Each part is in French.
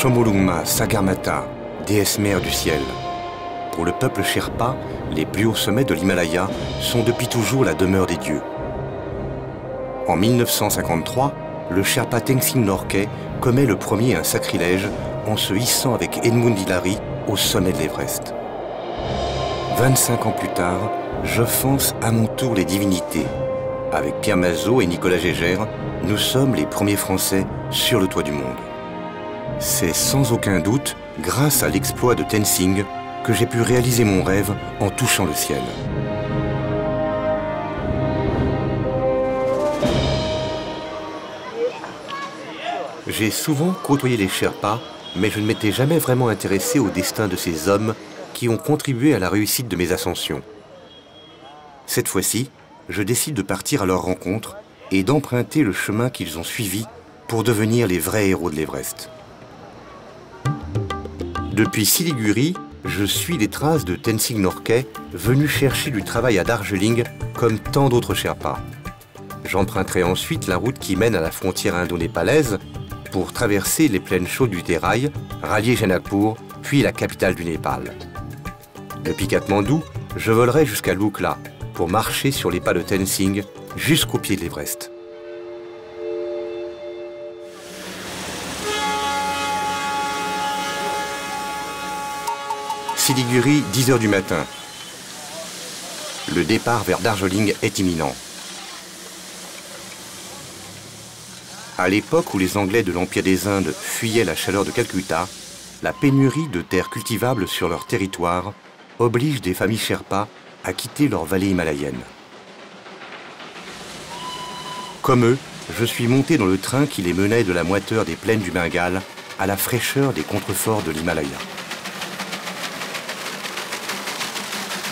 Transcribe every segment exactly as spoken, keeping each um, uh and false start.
Chomolungma, Sagarmatha, déesse mère du ciel. Pour le peuple Sherpa, les plus hauts sommets de l'Himalaya sont depuis toujours la demeure des dieux. En mille neuf cent cinquante-trois, le Sherpa Tenzing Norgay commet le premier un sacrilège en se hissant avec Edmund Hillary au sommet de l'Everest. vingt-cinq ans plus tard, j'offense à mon tour les divinités. Avec Pierre Mazot et Nicolas Gégère, nous sommes les premiers Français sur le toit du monde. C'est sans aucun doute grâce à l'exploit de Tenzing que j'ai pu réaliser mon rêve en touchant le ciel. J'ai souvent côtoyé les Sherpas, mais je ne m'étais jamais vraiment intéressé au destin de ces hommes qui ont contribué à la réussite de mes ascensions. Cette fois-ci, je décide de partir à leur rencontre et d'emprunter le chemin qu'ils ont suivi pour devenir les vrais héros de l'Everest. Depuis Siliguri, je suis les traces de Tenzing Norgay, venu chercher du travail à Darjeeling comme tant d'autres Sherpas. J'emprunterai ensuite la route qui mène à la frontière indo-népalaise pour traverser les plaines chaudes du Terai, rallier Janakpur, puis la capitale du Népal. Depuis Katmandou, je volerai jusqu'à Lukla pour marcher sur les pas de Tenzing jusqu'au pied de l'Everest. Siliguri, dix heures du matin. Le départ vers Darjeeling est imminent. À l'époque où les Anglais de l'Empire des Indes fuyaient la chaleur de Calcutta, la pénurie de terres cultivables sur leur territoire oblige des familles Sherpas à quitter leur vallée himalayenne. Comme eux, je suis monté dans le train qui les menait de la moiteur des plaines du Bengale à la fraîcheur des contreforts de l'Himalaya.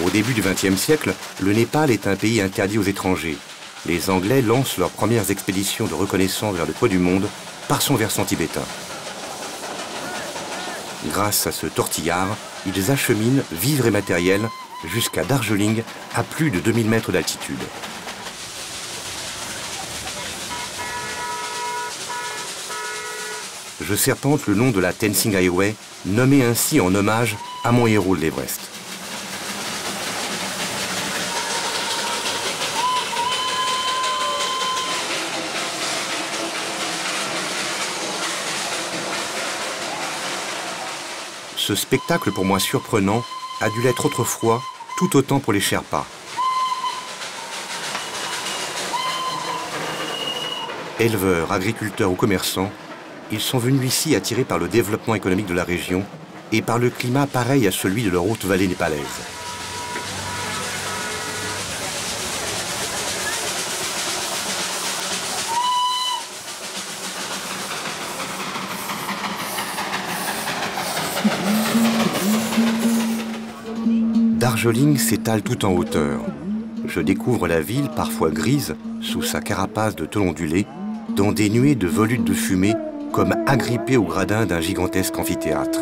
Au début du vingtième siècle, le Népal est un pays interdit aux étrangers. Les Anglais lancent leurs premières expéditions de reconnaissance vers le toit du monde par son versant tibétain. Grâce à ce tortillard, ils acheminent vivres et matériel jusqu'à Darjeeling à plus de deux mille mètres d'altitude. Je serpente le long de la Tenzing Highway, nommée ainsi en hommage à mon héros de l'Everest. Ce spectacle pour moi surprenant a dû l'être autrefois tout autant pour les Sherpas. Éleveurs, agriculteurs ou commerçants, ils sont venus ici attirés par le développement économique de la région et par le climat pareil à celui de leur haute vallée népalaise. Darjeeling s'étale tout en hauteur. Je découvre la ville, parfois grise, sous sa carapace de tôle ondulée, dans des nuées de volutes de fumée, comme agrippées au gradin d'un gigantesque amphithéâtre.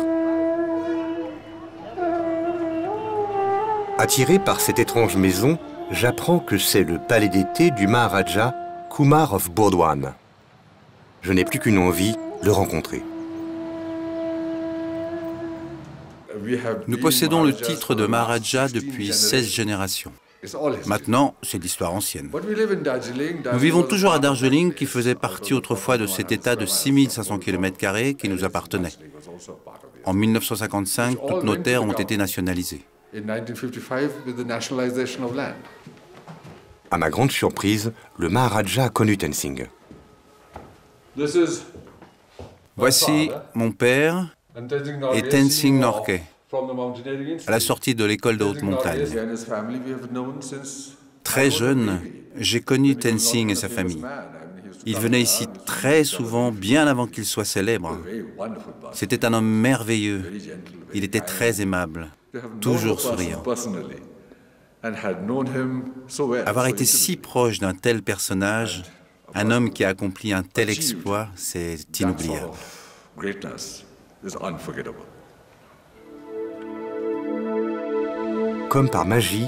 Attiré par cette étrange maison, j'apprends que c'est le palais d'été du Maharaja Kumar of Burdwan. Je n'ai plus qu'une envie, le rencontrer. Nous possédons le titre de Maharaja depuis seize générations. Maintenant, c'est l'histoire ancienne. Nous vivons toujours à Darjeeling, qui faisait partie autrefois de cet état de six mille cinq cents kilomètres carrés qui nous appartenait. En mille neuf cent cinquante-cinq, toutes nos terres ont été nationalisées. À ma grande surprise, le Maharaja a connu Tenzing. Voici mon père et Tenzing Norgay, à la sortie de l'école de haute montagne. Très jeune, j'ai connu Tenzing et sa famille. Il venait ici très souvent, bien avant qu'il soit célèbre. C'était un homme merveilleux. Il était très aimable, toujours souriant. Avoir été si proche d'un tel personnage, un homme qui a accompli un tel exploit, c'est inoubliable. Comme par magie,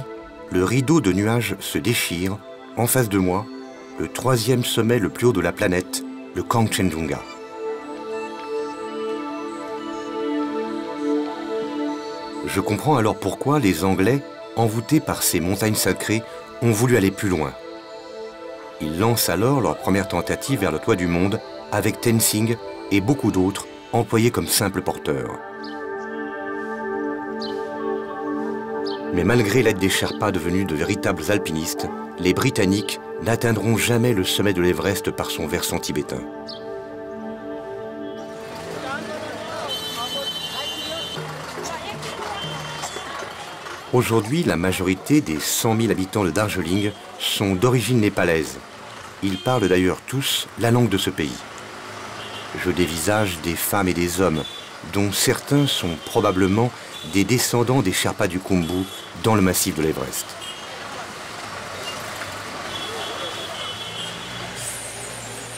le rideau de nuages se déchire. En face de moi, le troisième sommet le plus haut de la planète, le Kangchenjunga. Je comprends alors pourquoi les Anglais, envoûtés par ces montagnes sacrées, ont voulu aller plus loin. Ils lancent alors leur première tentative vers le toit du monde avec Tenzing et beaucoup d'autres employés comme simples porteurs. Mais malgré l'aide des Sherpas devenus de véritables alpinistes, les Britanniques n'atteindront jamais le sommet de l'Everest par son versant tibétain. Aujourd'hui, la majorité des cent mille habitants de Darjeeling sont d'origine népalaise. Ils parlent d'ailleurs tous la langue de ce pays. Je dévisage des femmes et des hommes, dont certains sont probablement des descendants des Sherpas du Khumbu dans le massif de l'Everest.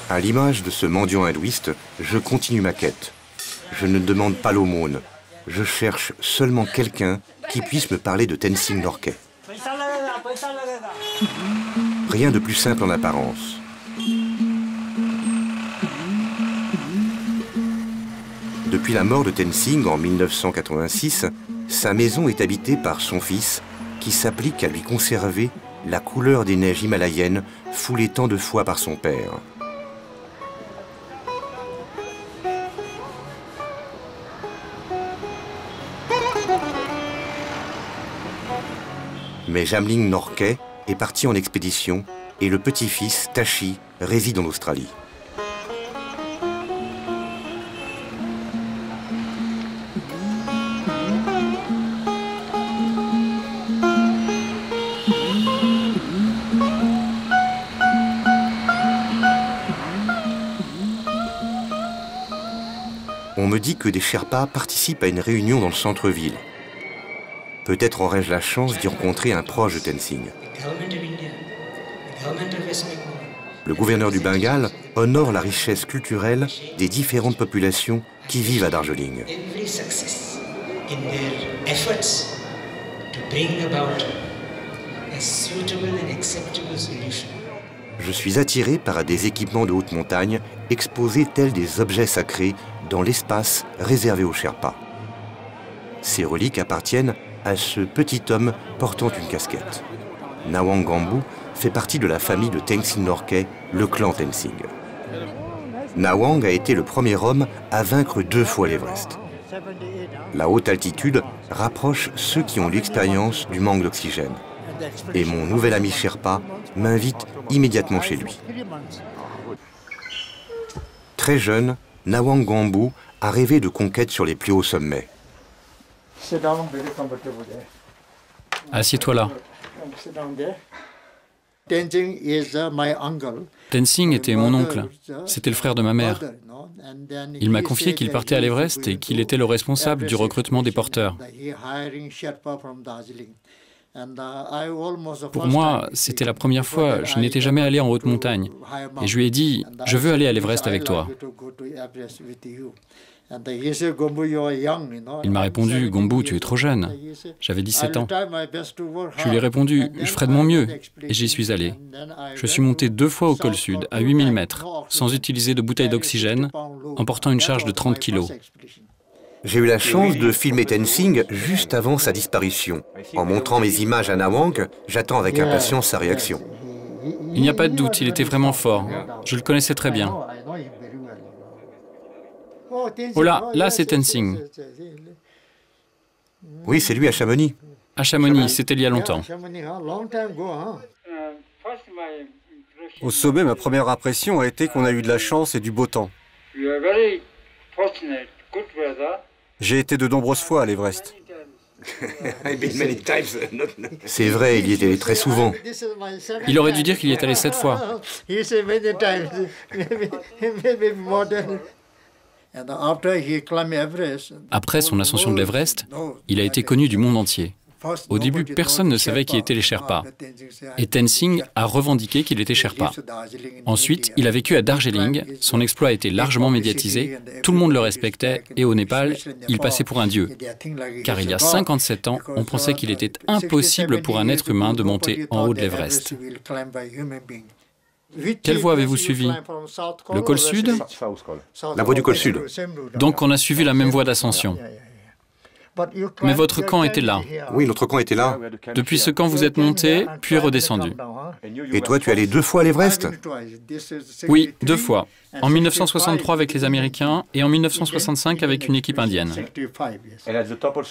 À l'image de ce mendiant hindouiste, je continue ma quête. Je ne demande pas l'aumône. Je cherche seulement quelqu'un qui puisse me parler de Tenzing Norgay. Rien de plus simple en apparence. Depuis la mort de Tenzing en mille neuf cent quatre-vingt-six, sa maison est habitée par son fils qui s'applique à lui conserver la couleur des neiges himalayennes foulées tant de fois par son père. Mais Jamling Norgay est parti en expédition et le petit-fils, Tashi, réside en Australie. On me dit que des Sherpas participent à une réunion dans le centre-ville. Peut-être aurais-je la chance d'y rencontrer un proche de Tenzing. Le gouverneur du Bengale honore la richesse culturelle des différentes populations qui vivent à Darjeeling. Je suis attiré par des équipements de haute montagne exposés tels des objets sacrés dans l'espace réservé aux Sherpas. Ces reliques appartiennent à ce petit homme portant une casquette. Nawang Gombu fait partie de la famille de Tenzing Norgay, le clan Tenzing. Nawang a été le premier homme à vaincre deux fois l'Everest. La haute altitude rapproche ceux qui ont l'expérience du manque d'oxygène. Et mon nouvel ami Sherpa m'invite immédiatement chez lui. Très jeune, Nawang Gombu a rêvé de conquêtes sur les plus hauts sommets. Assieds-toi là. Tenzing était mon oncle. C'était le frère de ma mère. Il m'a confié qu'il partait à l'Everest et qu'il était le responsable du recrutement des porteurs. Pour moi, c'était la première fois. Je n'étais jamais allé en haute montagne. Et je lui ai dit, je veux aller à l'Everest avec toi. Il m'a répondu, Gombu, tu es trop jeune. J'avais dix-sept ans. Je lui ai répondu, je ferai de mon mieux. Et j'y suis allé. Je suis monté deux fois au col sud, à huit mille mètres, sans utiliser de bouteille d'oxygène, en portant une charge de trente kilos. J'ai eu la chance de filmer Tenzing juste avant sa disparition. En montrant mes images à Nawang, j'attends avec impatience sa réaction. Il n'y a pas de doute, il était vraiment fort. Je le connaissais très bien. Oh là, là c'est Tenzing. Oui, c'est lui à Chamonix. À Chamonix, c'était il y a longtemps. Au sommet, ma première impression a été qu'on a eu de la chance et du beau temps. J'ai été de nombreuses fois à l'Everest. C'est vrai, il y est allé très souvent. Il aurait dû dire qu'il y est allé sept fois. Après son ascension de l'Everest, il a été connu du monde entier. Au début, personne ne savait qui étaient les Sherpas. Et Tenzing a revendiqué qu'il était Sherpa. Ensuite, il a vécu à Darjeeling. Son exploit a été largement médiatisé. Tout le monde le respectait. Et au Népal, il passait pour un dieu. Car il y a cinquante-sept ans, on pensait qu'il était impossible pour un être humain de monter en haut de l'Everest. Quelle voie avez-vous suivi? Le col sud? La voie du col sud. Donc on a suivi la même voie d'ascension. Mais votre camp était là. Oui, notre camp était là. Depuis ce camp, vous êtes monté, puis redescendu. Et toi, tu es allé deux fois à l'Everest? Oui, deux fois. En mille neuf cent soixante-trois avec les Américains et en mille neuf cent soixante-cinq avec une équipe indienne.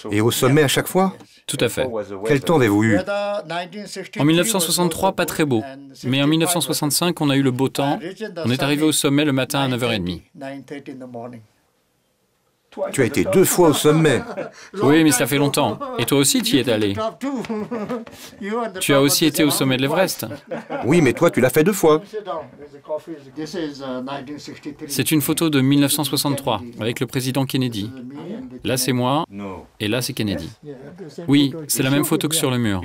Et au sommet à chaque fois? Tout à fait. Quel temps avez-vous eu? En mille neuf cent soixante-trois, pas très beau. Mais en mille neuf cent soixante-cinq, on a eu le beau temps. On est arrivé au sommet le matin à neuf heures trente. Tu as été deux fois au sommet. Oui, mais ça fait longtemps. Et toi aussi, tu y es allé. Tu as aussi été au sommet de l'Everest. Oui, mais toi, tu l'as fait deux fois. C'est une photo de mille neuf cent soixante-trois, avec le président Kennedy. Là, c'est moi, et là, c'est Kennedy. Oui, c'est la même photo que sur le mur.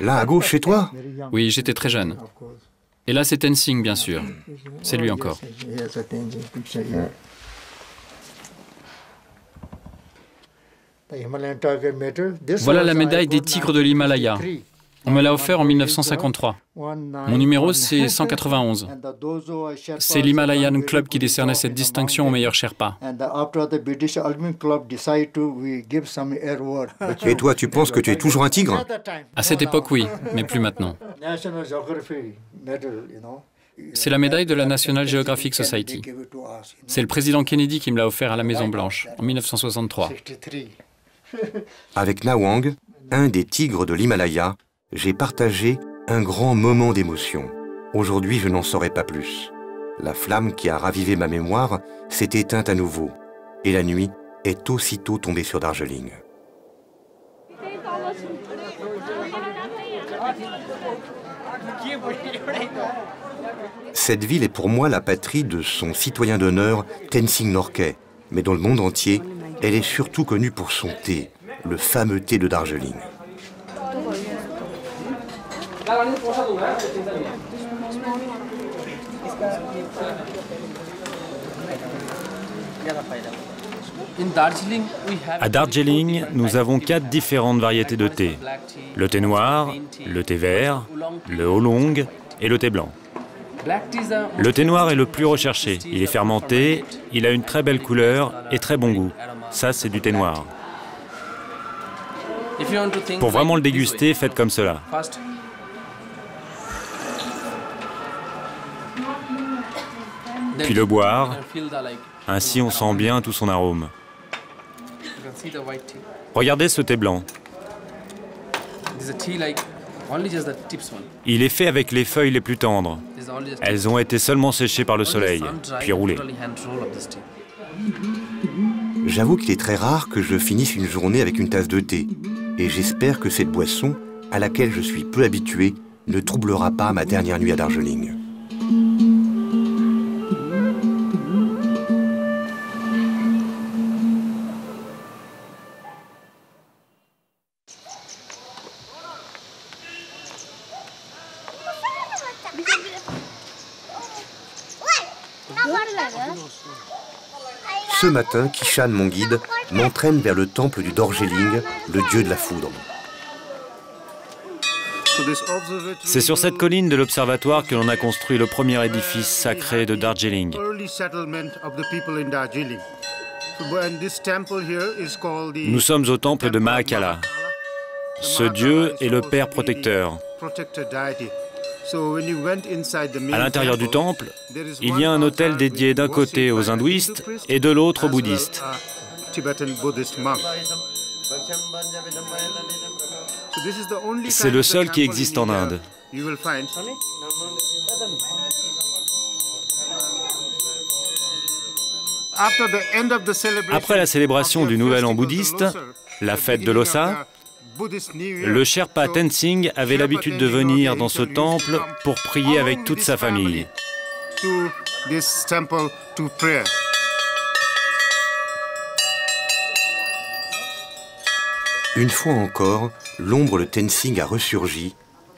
Là, à gauche, c'est toi? Oui, j'étais très jeune. Et là, c'est Tenzing, bien sûr. C'est lui encore. Voilà la médaille des tigres de l'Himalaya. On me l'a offert en mille neuf cent cinquante-trois. Mon numéro, c'est cent quatre-vingt-onze. C'est l'Himalayan Club qui décernait cette distinction au meilleur Sherpa. Et toi, tu penses que tu es toujours un tigre? À cette époque, oui, mais plus maintenant. C'est la médaille de la National Geographic Society. C'est le président Kennedy qui me l'a offert à la Maison-Blanche, en mille neuf cent soixante-trois. Avec Nawang, un des tigres de l'Himalaya, j'ai partagé un grand moment d'émotion. Aujourd'hui, je n'en saurais pas plus. La flamme qui a ravivé ma mémoire s'est éteinte à nouveau, et la nuit est aussitôt tombée sur Darjeeling. Cette ville est pour moi la patrie de son citoyen d'honneur, Tenzing Norgay, mais dans le monde entier, elle est surtout connue pour son thé, le fameux thé de Darjeeling. À Darjeeling, nous avons quatre différentes variétés de thé. Le thé noir, le thé vert, le oolong et le thé blanc. Le thé noir est le plus recherché. Il est fermenté, il a une très belle couleur et très bon goût. Ça, c'est du thé noir. Pour vraiment le déguster, faites comme cela. Puis le boire. Ainsi, on sent bien tout son arôme. Regardez ce thé blanc. Il est fait avec les feuilles les plus tendres. Elles ont été seulement séchées par le soleil, puis roulées. J'avoue qu'il est très rare que je finisse une journée avec une tasse de thé. Et j'espère que cette boisson, à laquelle je suis peu habitué, ne troublera pas ma dernière nuit à Darjeeling. Ce matin, Kishan, mon guide, m'entraîne vers le temple du Darjeeling, le dieu de la foudre. C'est sur cette colline de l'observatoire que l'on a construit le premier édifice sacré de Darjeeling. Nous sommes au temple de Mahakala. Ce dieu est le père protecteur. À l'intérieur du temple, il y a un autel dédié d'un côté aux hindouistes et de l'autre aux bouddhistes. C'est le seul qui existe en Inde. Après la célébration du Nouvel An bouddhiste, la fête de Lhosa, le Sherpa Tenzing avait l'habitude de venir dans ce temple pour prier avec toute sa famille. Une fois encore, l'ombre de Tenzing a ressurgi.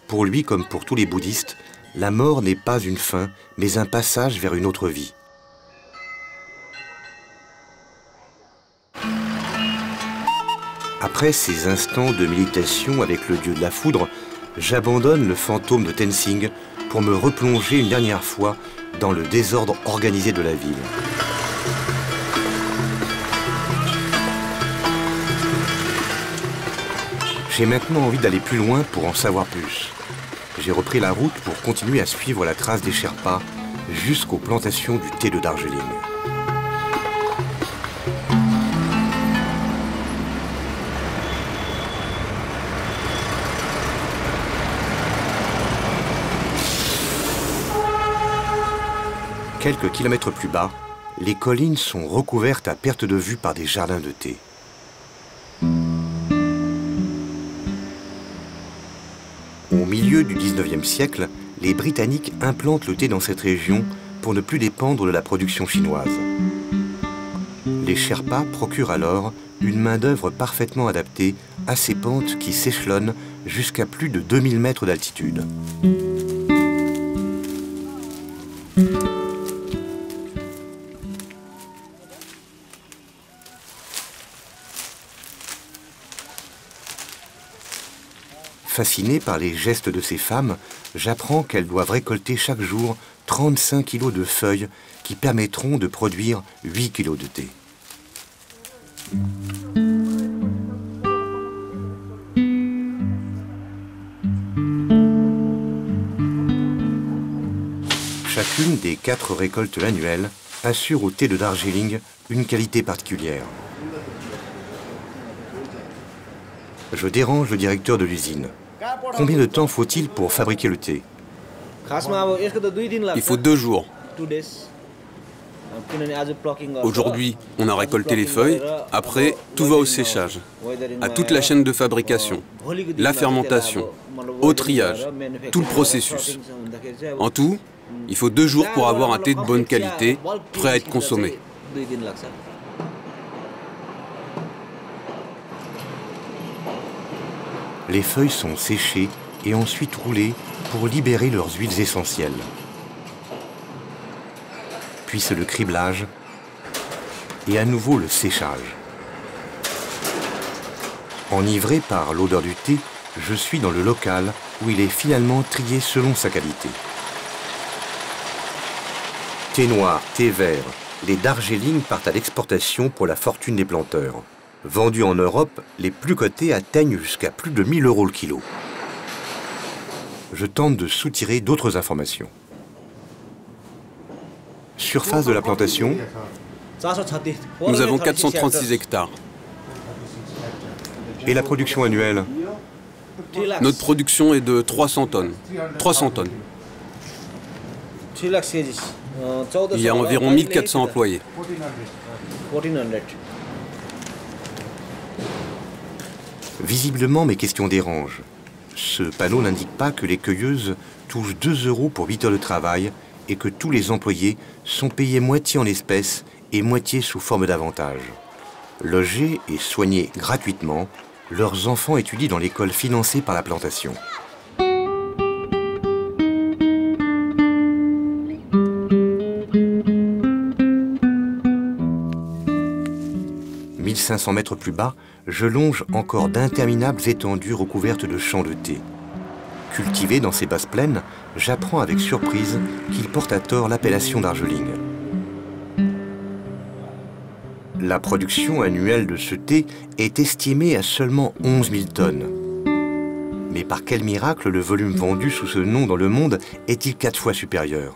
Pour lui, comme pour tous les bouddhistes, la mort n'est pas une fin, mais un passage vers une autre vie. Après ces instants de méditation avec le dieu de la foudre, j'abandonne le fantôme de Tenzing pour me replonger une dernière fois dans le désordre organisé de la ville. J'ai maintenant envie d'aller plus loin pour en savoir plus. J'ai repris la route pour continuer à suivre la trace des Sherpas jusqu'aux plantations du thé de Darjeeling. Quelques kilomètres plus bas, les collines sont recouvertes à perte de vue par des jardins de thé. Au milieu du dix-neuvième siècle, les Britanniques implantent le thé dans cette région pour ne plus dépendre de la production chinoise. Les Sherpas procurent alors une main-d'œuvre parfaitement adaptée à ces pentes qui s'échelonnent jusqu'à plus de deux mille mètres d'altitude. Fasciné par les gestes de ces femmes, j'apprends qu'elles doivent récolter chaque jour trente-cinq kilos de feuilles qui permettront de produire huit kilos de thé. Chacune des quatre récoltes annuelles assure au thé de Darjeeling une qualité particulière. Je dérange le directeur de l'usine. Combien de temps faut-il pour fabriquer le thé? Il faut deux jours. Aujourd'hui, on a récolté les feuilles. Après, tout va au séchage, à toute la chaîne de fabrication, la fermentation, au triage, tout le processus. En tout, il faut deux jours pour avoir un thé de bonne qualité, prêt à être consommé. Les feuilles sont séchées et ensuite roulées pour libérer leurs huiles essentielles. Puis c'est le criblage et à nouveau le séchage. Enivré par l'odeur du thé, je suis dans le local où il est finalement trié selon sa qualité. Thé noir, thé vert, les Darjeeling partent à l'exportation pour la fortune des planteurs. Vendus en Europe, les plus cotés atteignent jusqu'à plus de mille euros le kilo. Je tente de soutirer d'autres informations. Surface de la plantation. Nous avons quatre cent trente-six hectares. Et la production annuelle? Notre production est de trois cents tonnes. trois cents tonnes. Il y a environ mille quatre cents employés. Visiblement, mes questions dérangent. Ce panneau n'indique pas que les cueilleuses touchent deux euros pour huit heures de travail et que tous les employés sont payés moitié en espèces et moitié sous forme d'avantages. Logés et soignés gratuitement, leurs enfants étudient dans l'école financée par la plantation. mille cinq cents mètres plus bas, je longe encore d'interminables étendues recouvertes de champs de thé. Cultivé dans ces basses plaines, j'apprends avec surprise qu'il porte à tort l'appellation Darjeeling. La production annuelle de ce thé est estimée à seulement onze mille tonnes. Mais par quel miracle le volume vendu sous ce nom dans le monde est-il quatre fois supérieur ?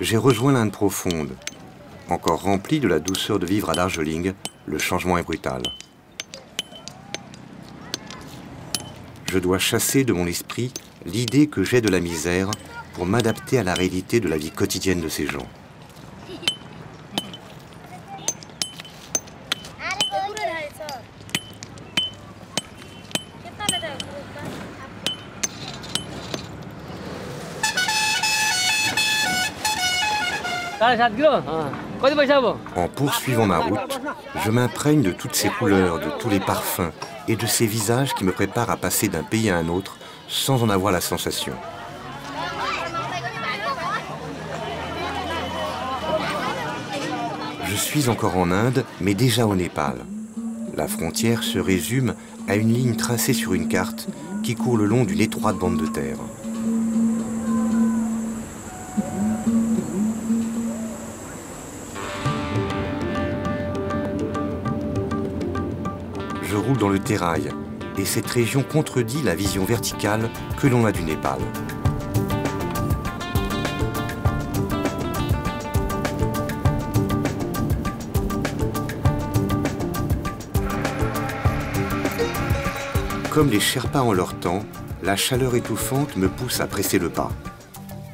J'ai rejoint l'Inde profonde, encore remplie de la douceur de vivre à Darjeeling, le changement est brutal. Je dois chasser de mon esprit l'idée que j'ai de la misère pour m'adapter à la réalité de la vie quotidienne de ces gens. En poursuivant ma route, je m'imprègne de toutes ces couleurs, de tous les parfums et de ces visages qui me préparent à passer d'un pays à un autre sans en avoir la sensation. Je suis encore en Inde, mais déjà au Népal. La frontière se résume à une ligne tracée sur une carte qui court le long d'une étroite bande de terre. Je roule dans le terrail et cette région contredit la vision verticale que l'on a du Népal. Comme les Sherpas en leur temps, la chaleur étouffante me pousse à presser le pas.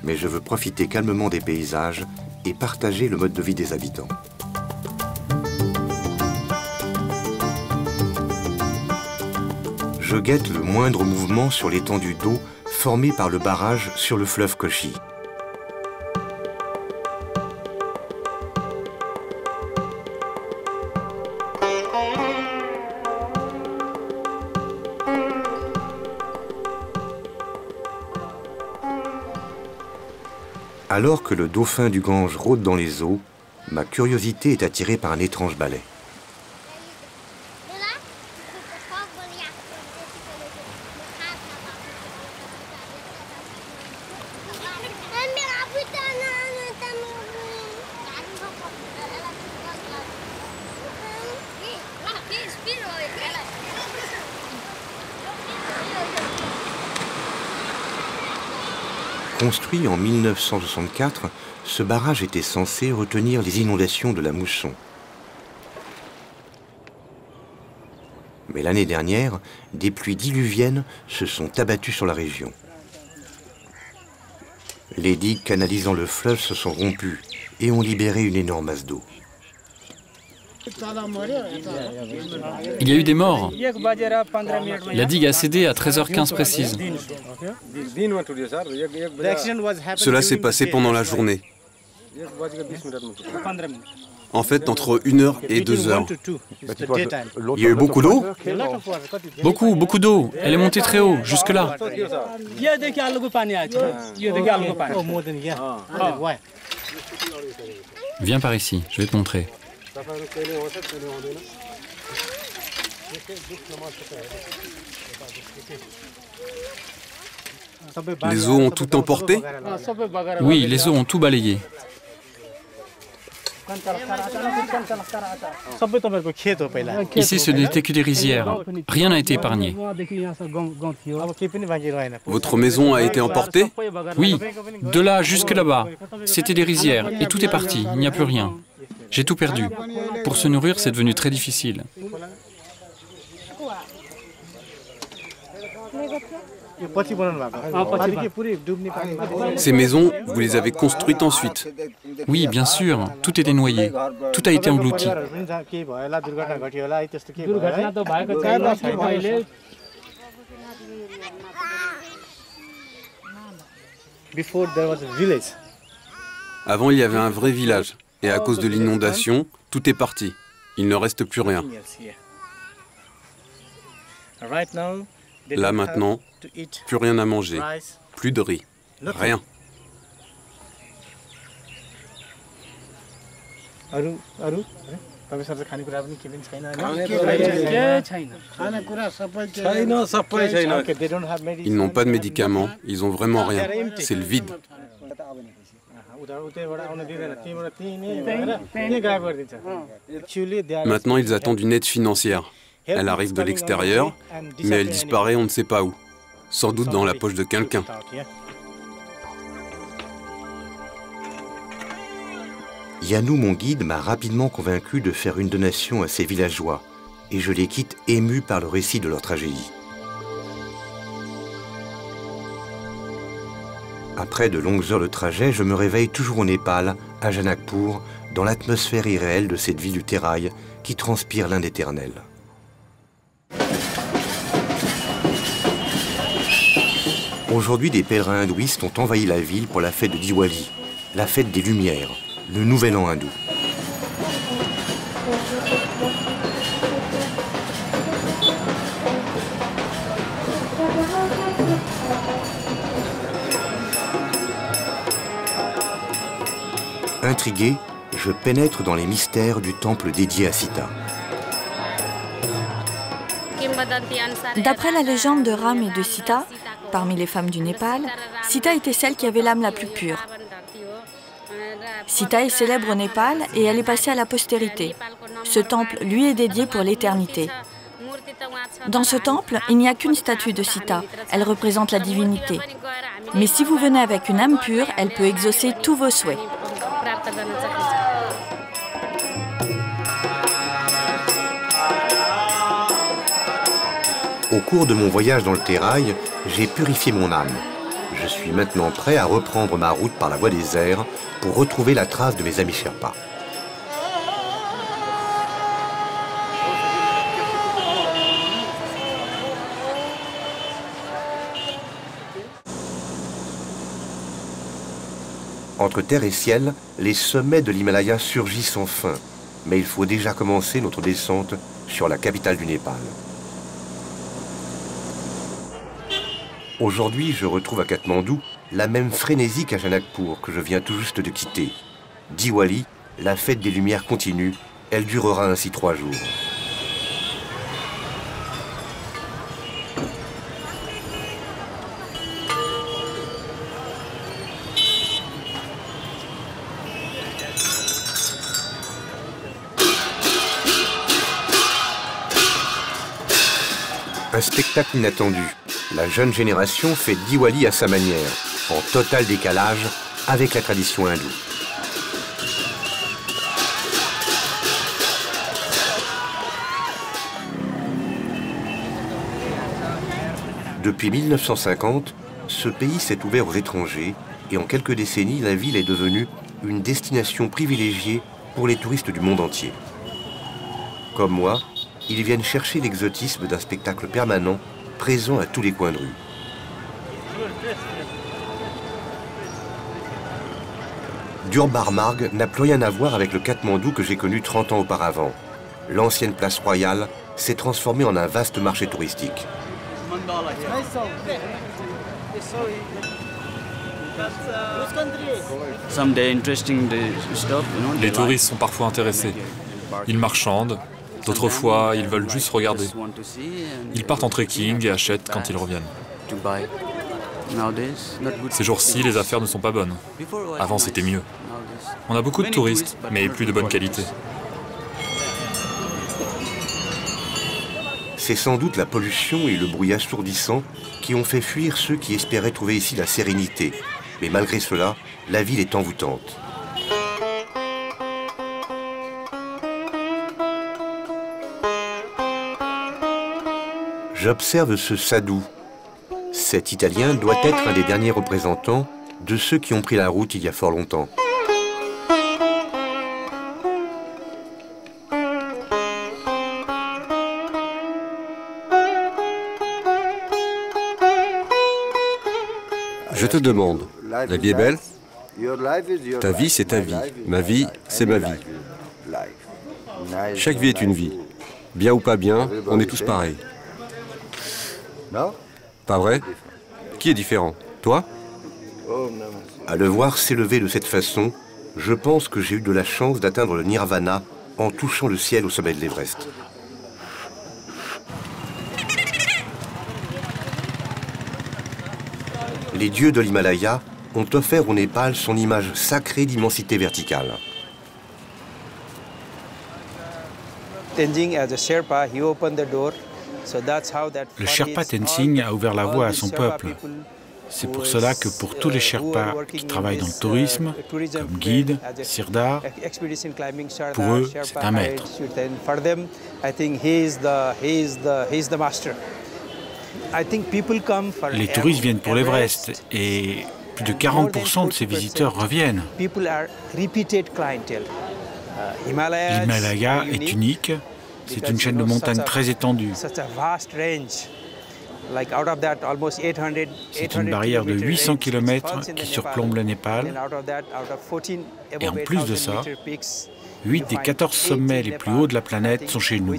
Mais je veux profiter calmement des paysages et partager le mode de vie des habitants. Je guette le moindre mouvement sur l'étendue d'eau formée par le barrage sur le fleuve Koshi. Alors que le dauphin du Gange rôde dans les eaux, ma curiosité est attirée par un étrange ballet. Construit en mille neuf cent soixante-quatre, ce barrage était censé retenir les inondations de la mousson. Mais l'année dernière, des pluies diluviennes se sont abattues sur la région. Les digues canalisant le fleuve se sont rompues et ont libéré une énorme masse d'eau. Il y a eu des morts. La digue a cédé à treize heures quinze précise. Cela s'est passé pendant la journée. En fait, entre une heure et deux heures. Il y a eu beaucoup d'eau? Beaucoup, beaucoup d'eau. Elle est montée très haut, jusque-là. Viens par ici, je vais te montrer. Les eaux ont tout emporté? Oui, les eaux ont tout balayé. Ici, ce n'était que des rizières. Rien n'a été épargné. Votre maison a été emportée? Oui, de là jusque là-bas. C'était des rizières et tout est parti, il n'y a plus rien. J'ai tout perdu. Pour se nourrir, c'est devenu très difficile. Ces maisons, vous les avez construites ensuite? Oui, bien sûr. Tout était noyé. Tout a été englouti. Avant, il y avait un vrai village. Et à cause de l'inondation, tout est parti. Il ne reste plus rien. Là maintenant, plus rien à manger, plus de riz, rien. Ils n'ont pas de médicaments, ils n'ont vraiment rien. C'est le vide. Maintenant, ils attendent une aide financière. Elle arrive de l'extérieur, mais elle disparaît, on ne sait pas où. Sans doute dans la poche de quelqu'un. Yanou, mon guide, m'a rapidement convaincu de faire une donation à ces villageois, et je les quitte émus par le récit de leur tragédie. Après de longues heures de trajet, je me réveille toujours au Népal, à Janakpur, dans l'atmosphère irréelle de cette ville du Terrail qui transpire l'indéternel. Aujourd'hui, des pèlerins hindouistes ont envahi la ville pour la fête de Diwali, la fête des Lumières, le nouvel an hindou. Intrigué, je pénètre dans les mystères du temple dédié à Sita. D'après la légende de Ram et de Sita, parmi les femmes du Népal, Sita était celle qui avait l'âme la plus pure. Sita est célèbre au Népal et elle est passée à la postérité. Ce temple lui est dédié pour l'éternité. Dans ce temple, il n'y a qu'une statue de Sita, elle représente la divinité. Mais si vous venez avec une âme pure, elle peut exaucer tous vos souhaits. Au cours de mon voyage dans le Térail, j'ai purifié mon âme. Je suis maintenant prêt à reprendre ma route par la voie des airs pour retrouver la trace de mes amis Sherpa. Entre terre et ciel, les sommets de l'Himalaya surgissent enfin, mais il faut déjà commencer notre descente sur la capitale du Népal. Aujourd'hui, je retrouve à Katmandou la même frénésie qu'à Janakpur, que je viens tout juste de quitter. Diwali, la fête des Lumières continue, elle durera ainsi trois jours. Un spectacle inattendu. La jeune génération fait Diwali à sa manière, en total décalage avec la tradition hindoue. Depuis mille neuf cent cinquante, ce pays s'est ouvert aux étrangers et en quelques décennies, la ville est devenue une destination privilégiée pour les touristes du monde entier. Comme moi, ils viennent chercher l'exotisme d'un spectacle permanent présent à tous les coins de rue. Durbar Marg n'a plus rien à voir avec le Katmandou que j'ai connu trente ans auparavant. L'ancienne place royale s'est transformée en un vaste marché touristique. Les touristes sont parfois intéressés. Ils marchandent. D'autres fois, ils veulent juste regarder. Ils partent en trekking et achètent quand ils reviennent. Ces jours-ci, les affaires ne sont pas bonnes. Avant, c'était mieux. On a beaucoup de touristes, mais plus de bonne qualité. C'est sans doute la pollution et le bruit assourdissant qui ont fait fuir ceux qui espéraient trouver ici la sérénité. Mais malgré cela, la ville est envoûtante. J'observe ce sadhu. Cet Italien doit être un des derniers représentants de ceux qui ont pris la route il y a fort longtemps. Je te demande, la vie est belle? Ta vie, c'est ta vie. Ma vie, c'est ma vie. Chaque vie est une vie. Bien ou pas bien, on est tous pareils. Pas vrai? Qui est différent? Toi? À le voir s'élever de cette façon, je pense que j'ai eu de la chance d'atteindre le nirvana en touchant le ciel au sommet de l'Everest. Les dieux de l'Himalaya ont offert au Népal son image sacrée d'immensité verticale. Tenzing, as a Sherpa, he opened the door. Le Sherpa Tenzing a ouvert la voie à son peuple. C'est pour cela que pour tous les Sherpas qui travaillent dans le tourisme, comme guide, sirdar, pour eux, c'est un maître. Les touristes viennent pour l'Everest et plus de quarante pour cent de ces visiteurs reviennent. L'Himalaya est unique. C'est une chaîne de montagnes très étendue. C'est une barrière de huit cents kilomètres qui surplombe le Népal. Et en plus de ça, huit des quatorze sommets les plus hauts de la planète sont chez nous.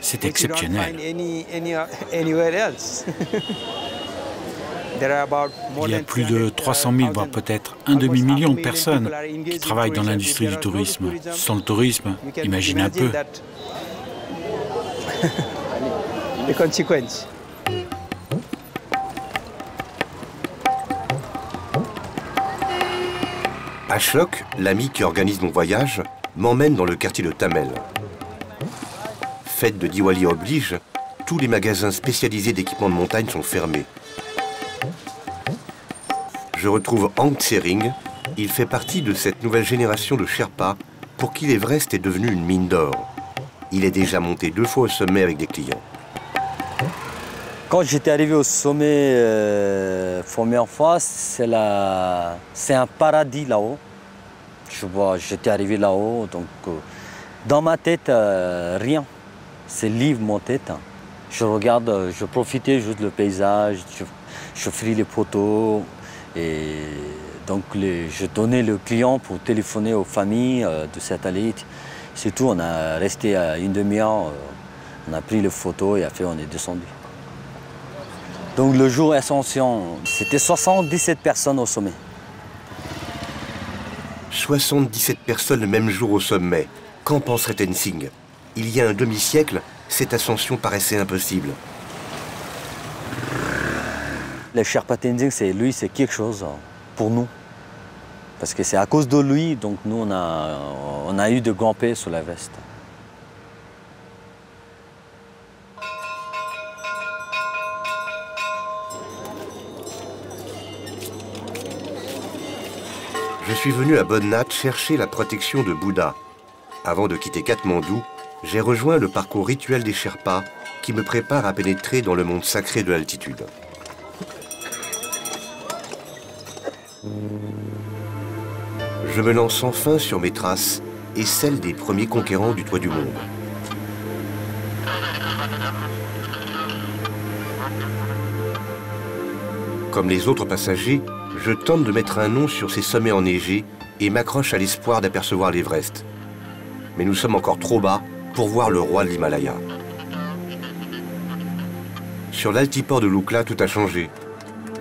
C'est exceptionnel. Il y a plus de trois cent mille, voire peut-être un demi-million de personnes qui travaillent dans l'industrie du tourisme. Sans le tourisme, imagine un peu. the consequence. Ashok, l'ami qui organise mon voyage, m'emmène dans le quartier de Tamel. Fête de Diwali oblige, tous les magasins spécialisés d'équipements de montagne sont fermés. Je retrouve Ang Tsering. Il fait partie de cette nouvelle génération de Sherpa pour qui l'Everest est devenu une mine d'or. Il est déjà monté deux fois au sommet avec des clients. Quand j'étais arrivé au sommet, euh, formé en face, c'est la... un paradis là-haut. Je vois, j'étais arrivé là-haut, donc euh, dans ma tête, euh, rien. C'est libre, mon tête. Hein. Je regarde, je profitais juste du paysage, je, je fris les poteaux. Et donc, les, je donnais le client pour téléphoner aux familles euh, de satellite. C'est tout, on a resté à une demi-heure, euh, on a pris les photos et après, on est descendu. Donc, le jour ascension, c'était soixante-dix-sept personnes au sommet. soixante-dix-sept personnes le même jour au sommet. Qu'en penserait Tenzing? Il y a un demi-siècle, cette ascension paraissait impossible. Le Sherpa Tenzing, c'est lui, c'est quelque chose pour nous. Parce que c'est à cause de lui, donc nous, on a, on a eu de grimper sur la veste. Je suis venu à Bonnat chercher la protection de Bouddha. Avant de quitter Katmandou, j'ai rejoint le parcours rituel des Sherpas qui me prépare à pénétrer dans le monde sacré de l'altitude. Je me lance enfin sur mes traces et celles des premiers conquérants du toit du monde. Comme les autres passagers, je tente de mettre un nom sur ces sommets enneigés et m'accroche à l'espoir d'apercevoir l'Everest. Mais nous sommes encore trop bas pour voir le roi de l'Himalaya. Sur l'altiport de Lukla, tout a changé.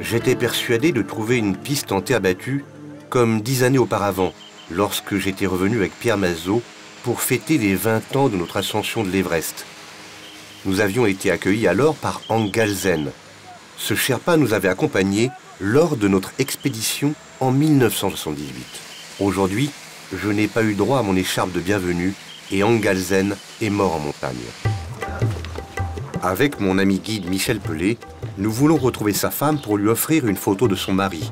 J'étais persuadé de trouver une piste en terre battue comme dix années auparavant, lorsque j'étais revenu avec Pierre Mazot pour fêter les vingt ans de notre ascension de l'Everest. Nous avions été accueillis alors par Ang Gyalzen. Ce Sherpa nous avait accompagnés lors de notre expédition en mille neuf cent soixante-dix-huit. Aujourd'hui, je n'ai pas eu droit à mon écharpe de bienvenue et Ang Gyalzen est mort en montagne. Avec mon ami guide Michel Pelé, nous voulons retrouver sa femme pour lui offrir une photo de son mari.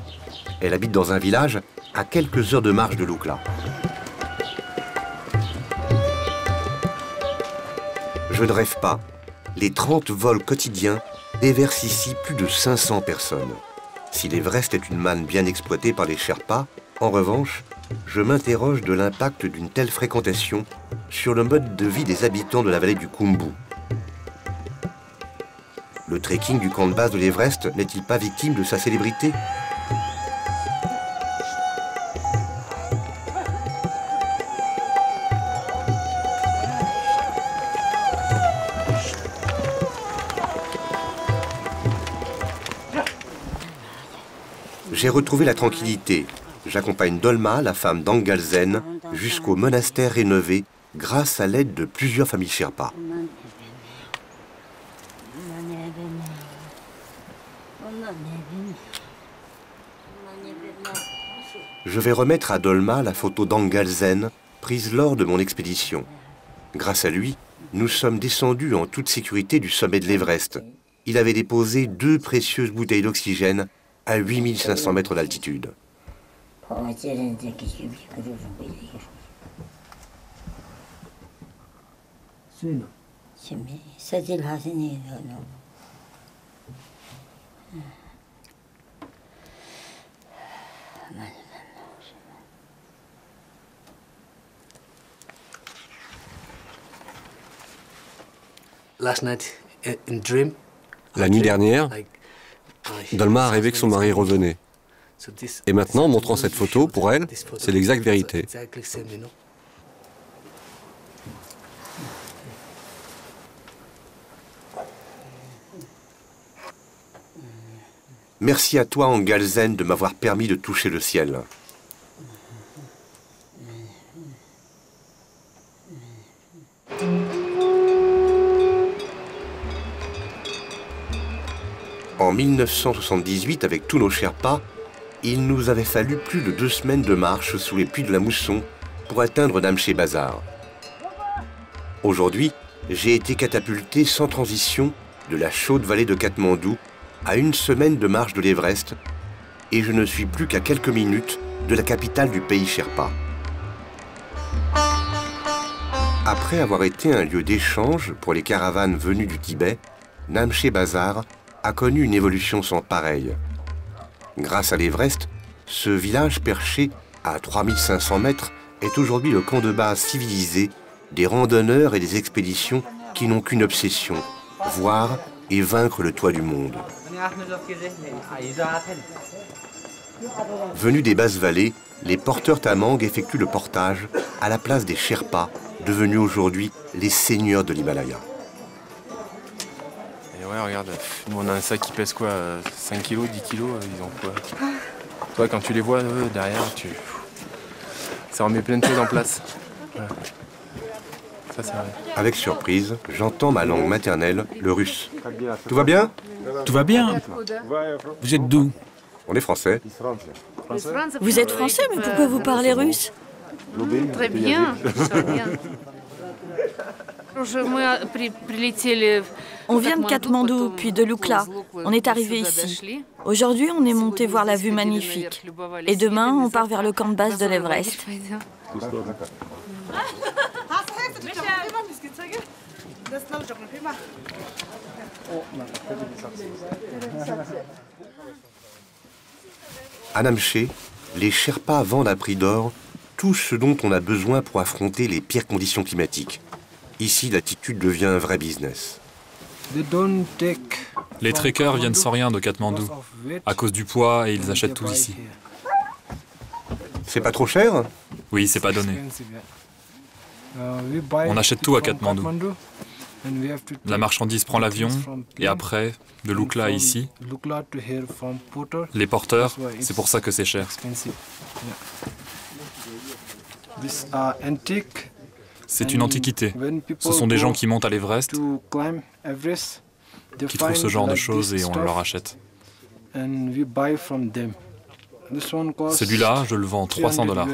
Elle habite dans un village à quelques heures de marche de Lukla. Je ne rêve pas. Les trente vols quotidiens déversent ici plus de cinq cents personnes. Si l'Everest est une manne bien exploitée par les Sherpas, en revanche, je m'interroge de l'impact d'une telle fréquentation sur le mode de vie des habitants de la vallée du Kumbu. Le trekking du camp de base de l'Everest n'est-il pas victime de sa célébrité? J'ai retrouvé la tranquillité. J'accompagne Dolma, la femme d'Ang Gyalzen, jusqu'au monastère rénové grâce à l'aide de plusieurs familles Sherpa. Je vais remettre à Dolma la photo d'Ang Gyalzen prise lors de mon expédition. Grâce à lui, nous sommes descendus en toute sécurité du sommet de l'Everest. Il avait déposé deux précieuses bouteilles d'oxygène à huit mille cinq cents mètres d'altitude. La nuit dernière, Dolma a rêvé que son mari revenait. Et maintenant, montrant cette photo, pour elle, c'est l'exacte vérité. Merci à toi, Ang Gyalzen, de m'avoir permis de toucher le ciel. mille neuf cent soixante-dix-huit avec tous nos Sherpas, il nous avait fallu plus de deux semaines de marche sous les pluies de la mousson pour atteindre Namche Bazar. Aujourd'hui, j'ai été catapulté sans transition de la chaude vallée de Katmandou à une semaine de marche de l'Everest et je ne suis plus qu'à quelques minutes de la capitale du pays Sherpa. Après avoir été un lieu d'échange pour les caravanes venues du Tibet, Namche Bazar a connu une évolution sans pareille. Grâce à l'Everest, ce village perché à trois mille cinq cents mètres est aujourd'hui le camp de base civilisé des randonneurs et des expéditions qui n'ont qu'une obsession, voir et vaincre le toit du monde. Venus des basses vallées, les porteurs Tamang effectuent le portage à la place des Sherpas, devenus aujourd'hui les seigneurs de l'Himalaya. Et ouais, regarde, nous on a un sac qui pèse quoi, cinq kilos, dix kilos, ils ont quoi. Toi, quand tu les vois euh, derrière, tu... ça remet plein de choses en place. Voilà. Ça, c'est vrai. Avec surprise, j'entends ma langue maternelle, le russe. Tout va bien? Tout va bien. Vous êtes d'où? On est français. Vous êtes français, mais pourquoi vous parlez russe? Mmh, très bien. On vient de Katmandou, puis de Lukla. On est arrivé ici. Aujourd'hui, on est monté voir la vue magnifique. Et demain, on part vers le camp de base de l'Everest. À Namche, les Sherpas vendent à prix d'or tout ce dont on a besoin pour affronter les pires conditions climatiques. Ici, l'attitude devient un vrai business. Les trekkers viennent sans rien de Katmandou, à cause du poids, et ils achètent tout ici. C'est pas trop cher? Oui, c'est pas donné. On achète tout à Katmandou. La marchandise prend l'avion, et après, de Lukla ici, les porteurs, c'est pour ça que c'est cher. C'est une antiquité. Ce sont des gens qui montent à l'Everest, qui trouvent ce genre de choses et on leur achète. Celui-là, je le vends trois cents dollars.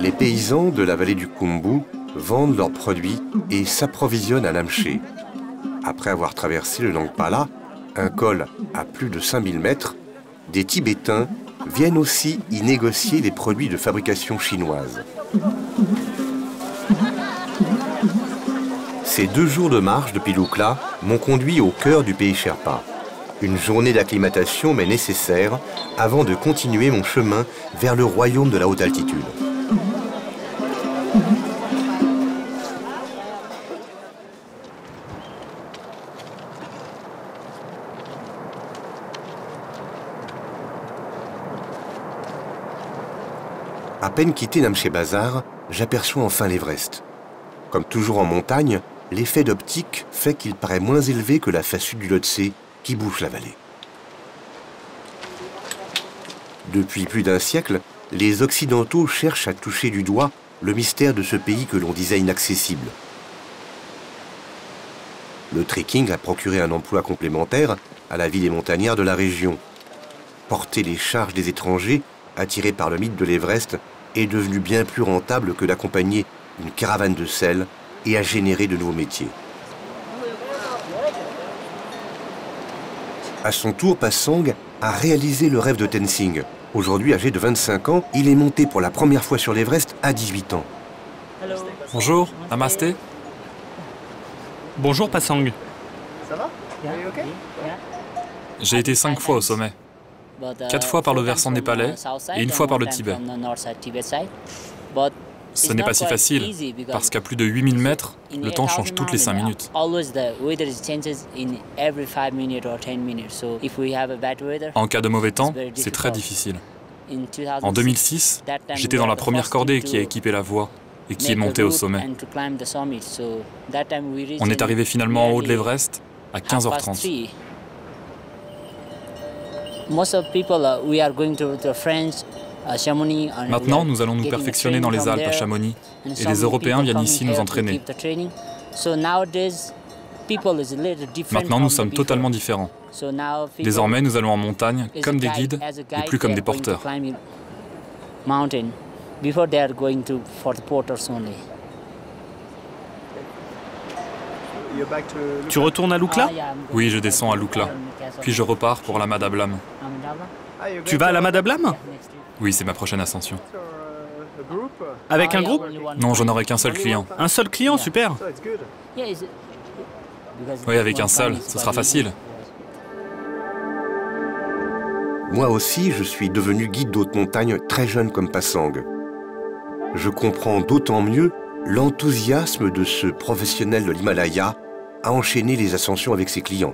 Les paysans de la vallée du Kumbu vendent leurs produits et s'approvisionnent à Namche. Après avoir traversé le Nangpala, un col à plus de cinq mille mètres, des Tibétains viennent aussi y négocier des produits de fabrication chinoise. Ces deux jours de marche depuis Lukla m'ont conduit au cœur du pays Sherpa. Une journée d'acclimatation mais nécessaire avant de continuer mon chemin vers le royaume de la haute altitude. À peine quitté Namche Bazar, j'aperçois enfin l'Everest. Comme toujours en montagne, l'effet d'optique fait qu'il paraît moins élevé que la face sud du Lhotsé qui bouche la vallée. Depuis plus d'un siècle, les Occidentaux cherchent à toucher du doigt le mystère de ce pays que l'on disait inaccessible. Le trekking a procuré un emploi complémentaire à la vie des montagnards de la région. Porter les charges des étrangers attirés par le mythe de l'Everest est devenu bien plus rentable que d'accompagner une caravane de sel et à générer de nouveaux métiers. À son tour, Passang a réalisé le rêve de Tenzing. Aujourd'hui, âgé de vingt-cinq ans, il est monté pour la première fois sur l'Everest à dix-huit ans. Bonjour, Namasté. Bonjour, Passang. Ça va? J'ai été cinq fois au sommet. Quatre fois par le versant népalais et une fois par le Tibet. Ce n'est pas si facile, parce qu'à plus de huit mille mètres, le temps change toutes les cinq minutes. En cas de mauvais temps, c'est très difficile. En deux mille six, j'étais dans la première cordée qui a équipé la voie et qui est montée au sommet. On est arrivé finalement en haut de l'Everest à quinze heures trente. Maintenant, nous allons nous perfectionner dans les Alpes à Chamonix, et les Européens viennent ici nous entraîner. Maintenant, nous sommes totalement différents. Désormais, nous allons en montagne comme des guides et plus comme des porteurs. Tu retournes à Lukla? Oui, je descends à Lukla, puis je repars pour l'Ama Dablam. Tu vas à l'Ama Dablam? Oui, c'est ma prochaine ascension. Avec un groupe? Non, je n'aurai qu'un seul client. Un seul client, super. Oui, avec un seul, ce sera facile. Moi aussi, je suis devenu guide d'haute montagne très jeune comme Passang. Je comprends d'autant mieux l'enthousiasme de ce professionnel de l'Himalaya à enchaîner les ascensions avec ses clients.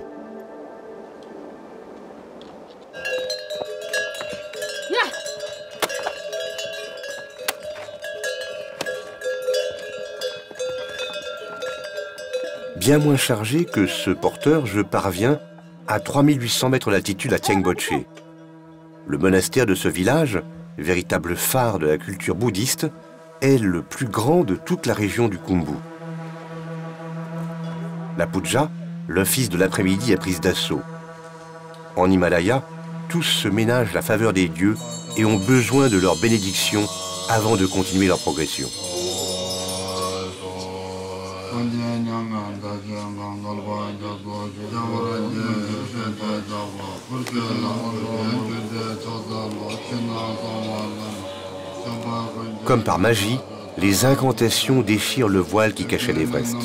Bien moins chargé que ce porteur, je parviens à trois mille huit cents mètres d'altitude à Tiangboche. Le monastère de ce village, véritable phare de la culture bouddhiste, est le plus grand de toute la région du Kumbu. La puja, l'office de l'après-midi, est prise d'assaut. En Himalaya, tous se ménagent la faveur des dieux et ont besoin de leur bénédiction avant de continuer leur progression. Comme par magie, les incantations déchirent le voile qui cachait l'Everest.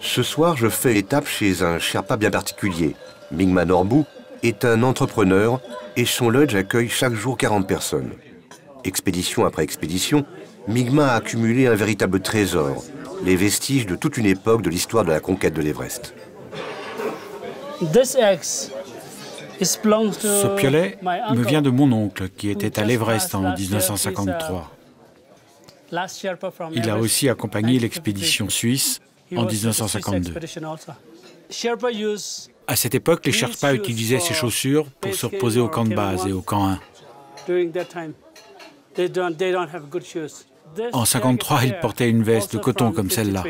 Ce soir, je fais étape chez un Sherpa bien particulier. Mingma Norbu est un entrepreneur et son lodge accueille chaque jour quarante personnes. Expédition après expédition, Mingma a accumulé un véritable trésor, les vestiges de toute une époque de l'histoire de la conquête de l'Everest. Ce piolet me vient de mon oncle, qui était à l'Everest en mille neuf cent cinquante-trois. Il a aussi accompagné l'expédition suisse en mille neuf cent cinquante-deux. À cette époque, les Sherpas utilisaient ces chaussures pour se reposer au camp de base et au camp un. En mille neuf cent cinquante-trois, ils portaient une veste de coton comme celle-là.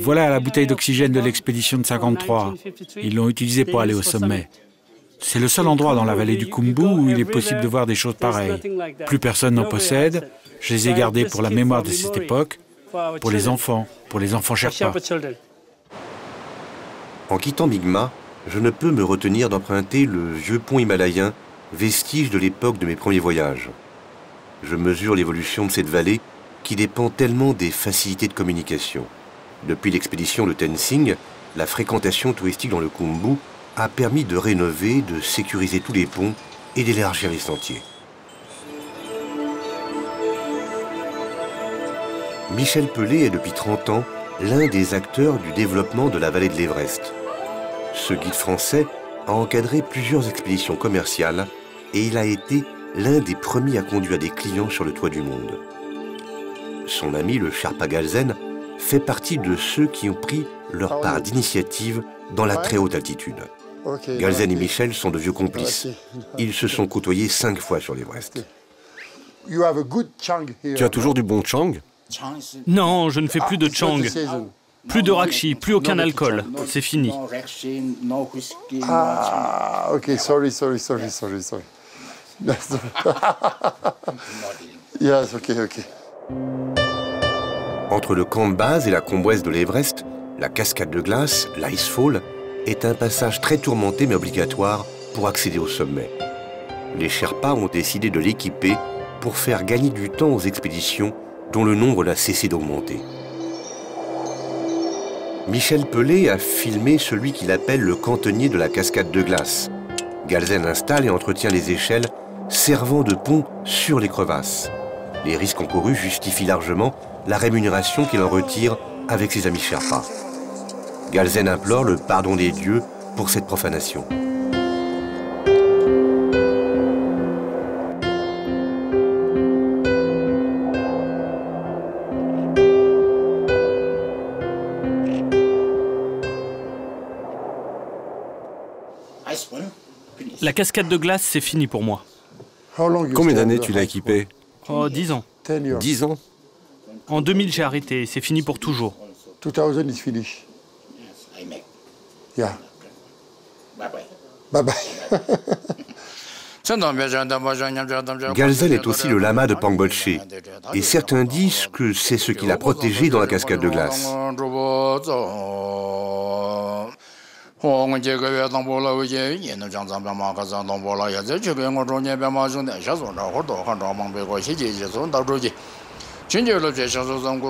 Voilà la bouteille d'oxygène de l'expédition de mille neuf cent cinquante-trois. Ils l'ont utilisée pour aller au sommet. C'est le seul endroit dans la vallée du Khumbu où il est possible de voir des choses pareilles. Plus personne n'en possède. Je les ai gardées pour la mémoire de cette époque, pour les enfants, pour les enfants Sherpa. En quittant Mingma, je ne peux me retenir d'emprunter le vieux pont himalayen, vestige de l'époque de mes premiers voyages. Je mesure l'évolution de cette vallée qui dépend tellement des facilités de communication. Depuis l'expédition de Tenzing, la fréquentation touristique dans le Khumbu a permis de rénover, de sécuriser tous les ponts et d'élargir les sentiers. Michel Pelé est depuis trente ans l'un des acteurs du développement de la vallée de l'Everest. Ce guide français a encadré plusieurs expéditions commerciales et il a été l'un des premiers à conduire des clients sur le toit du monde. Son ami, le Sherpa Gyalzen, fait partie de ceux qui ont pris leur part d'initiative dans la très haute altitude. Gyalzen et Michel sont de vieux complices. Ils se sont côtoyés cinq fois sur l'Everest. Tu as toujours du bon chang? Non, je ne fais plus de chang. Plus de rakshi, plus aucun alcool. C'est fini. Ah, ok, sorry, sorry, sorry, sorry, sorry. Yes, ok, ok. Entre le camp de base et la comboise de l'Everest, la cascade de glace, l'Icefall, est un passage très tourmenté mais obligatoire pour accéder au sommet. Les Sherpas ont décidé de l'équiper pour faire gagner du temps aux expéditions dont le nombre n'a cessé d'augmenter. Michel Pelé a filmé celui qu'il appelle le cantonnier de la cascade de glace. Gyalzen installe et entretient les échelles, servant de pont sur les crevasses. Les risques encourus justifient largement la rémunération qu'il en retire avec ses amis Sherpa. Gyalzen implore le pardon des dieux pour cette profanation. La cascade de glace, c'est fini pour moi. Combien d'années tu l'as équipée? Oh, dix ans. Dix ans? En deux mille, j'ai arrêté. C'est fini pour toujours. deux mille is finished. Yeah. Bye bye. Bye bye. Gyalzen est aussi le lama de Pangboché. Et certains disent que c'est ce qui l'a protégé dans la cascade de glace.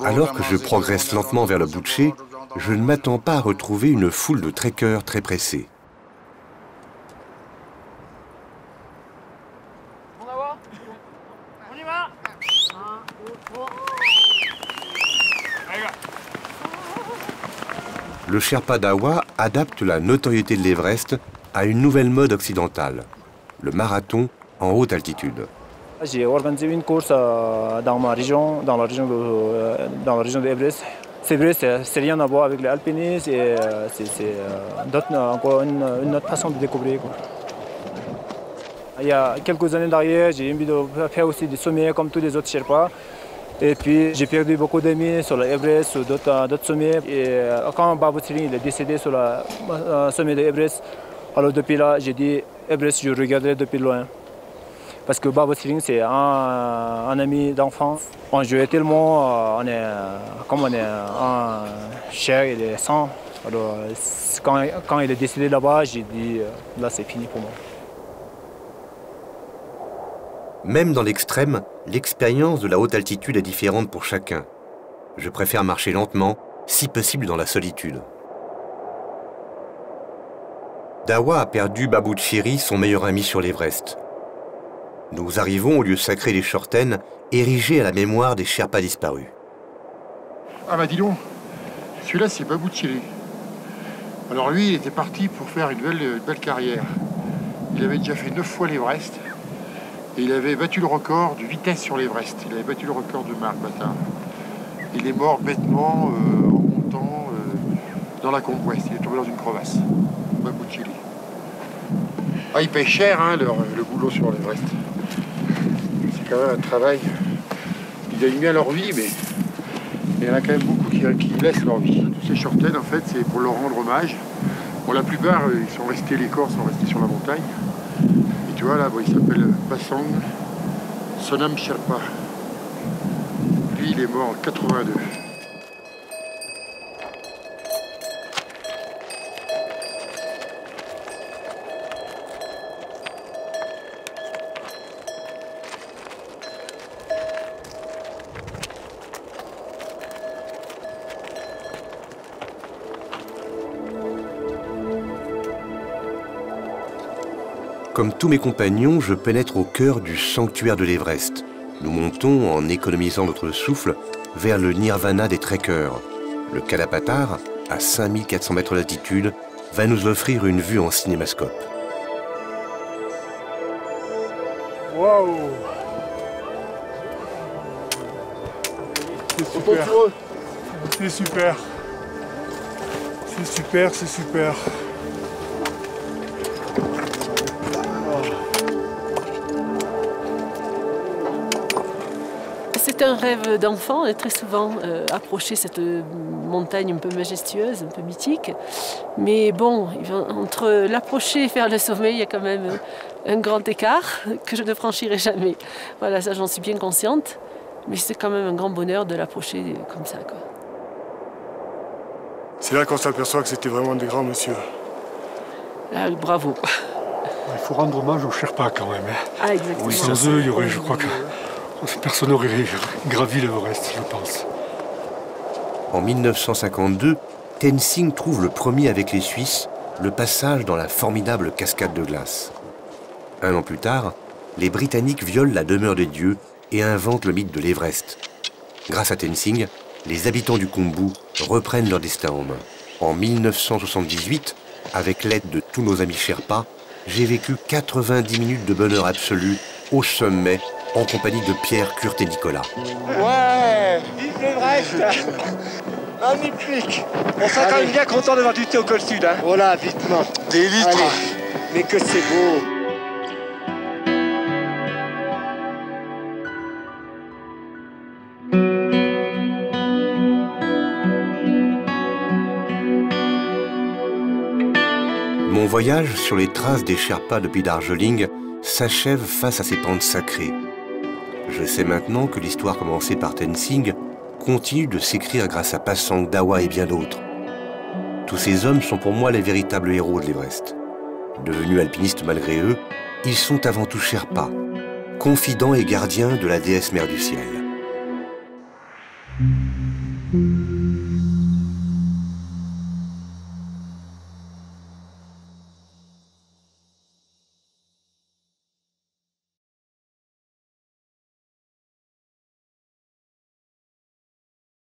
Alors que je progresse lentement vers le Bouché, je ne m'attends pas à retrouver une foule de trekkers très pressés. On y va. Le Sherpa Dawa adapte la notoriété de l'Everest à une nouvelle mode occidentale, le marathon en haute altitude. J'ai organisé une course dans ma région, dans la région de, dans la région de l'Everest. C'est vrai, c'est rien à voir avec l'alpinisme et c'est encore une, une autre façon de découvrir. Quoi. Il y a quelques années derrière, j'ai envie de faire aussi des sommets comme tous les autres Sherpas. Et puis j'ai perdu beaucoup d'amis sur l'Everest, sur d'autres sommets. Et quand Babu Tseri est décédé sur le sommet de l'Everest, alors depuis là, j'ai dit Everest, je regarderai depuis loin. Parce que Babu Tseri, c'est un, un ami d'enfance. On jouait tellement, on est, comme on est en chair et sang. Alors quand, quand il est décédé là-bas, j'ai dit là c'est fini pour moi. Même dans l'extrême, l'expérience de la haute altitude est différente pour chacun. Je préfère marcher lentement, si possible dans la solitude. Dawa a perdu Babu Tseri, son meilleur ami sur l'Everest. Nous arrivons au lieu sacré des Chortennes, érigé à la mémoire des Sherpas disparus. Ah bah dis donc, celui-là c'est Babu Tseri. Alors lui, il était parti pour faire une belle, une belle carrière. Il avait déjà fait neuf fois l'Everest. Et il avait battu le record de vitesse sur l'Everest. Il avait battu le record de Marg Bâtard. Il est mort bêtement euh, en montant euh, dans la côte ouest. Il est tombé dans une crevasse. Babu Tseri. Ah, il paye cher hein, le, le boulot sur l'Everest. C'est quand même un travail. Ils gagnent bien leur vie, mais il y en a quand même beaucoup qui, qui laissent leur vie. Tous ces Chortennes, en fait, c'est pour leur rendre hommage. Bon, la plupart, ils sont restés, les corps sont restés sur la montagne. Tu vois là, bon, il s'appelle Passang, son nom Sherpa. Lui, il est mort en quatre-vingt-deux. Comme tous mes compagnons, je pénètre au cœur du sanctuaire de l'Everest. Nous montons, en économisant notre souffle, vers le nirvana des trekkers. Le Kalapatar, à cinq mille quatre cents mètres d'altitude, va nous offrir une vue en cinémascope. Waouh! C'est super! C'est super! C'est super, c'est super! C'est un rêve d'enfant, et très souvent euh, approcher cette montagne un peu majestueuse, un peu mythique. Mais bon, entre l'approcher et faire le sommet, il y a quand même un grand écart que je ne franchirai jamais. Voilà, ça j'en suis bien consciente, mais c'est quand même un grand bonheur de l'approcher comme ça. C'est là qu'on s'aperçoit que c'était vraiment des grands messieurs. Là, bravo. Il faut rendre hommage aux Sherpas quand même. Hein. Ah, exactement. Oui, sans eux, il y aurait, je crois que... personne n'aurait gravi l'Everest, je pense. En mille neuf cent cinquante-deux, Tenzing trouve le premier avec les Suisses le passage dans la formidable cascade de glace. Un an plus tard, les Britanniques violent la demeure des dieux et inventent le mythe de l'Everest. Grâce à Tenzing, les habitants du Kumbu reprennent leur destin en main. En mille neuf cent soixante-dix-huit, Avec l'aide de tous nos amis Sherpa, j'ai vécu quatre-vingt-dix minutes de bonheur absolu au sommet en compagnie de Pierre, Kurt et Nicolas. Ouais, vive l'Everest. Magnifique. On sera quand même bien content d'avoir du thé au col sud. Hein. Voilà, vitement. Des litres. Allez. Mais que c'est beau. Mon voyage sur les traces des Sherpas depuis Darjeeling s'achève face à ces pentes sacrées. Je sais maintenant que l'histoire commencée par Tenzing continue de s'écrire grâce à Passang, Dawa et bien d'autres. Tous ces hommes sont pour moi les véritables héros de l'Everest. Devenus alpinistes malgré eux, ils sont avant tout Sherpas, confidents et gardiens de la déesse mère du ciel.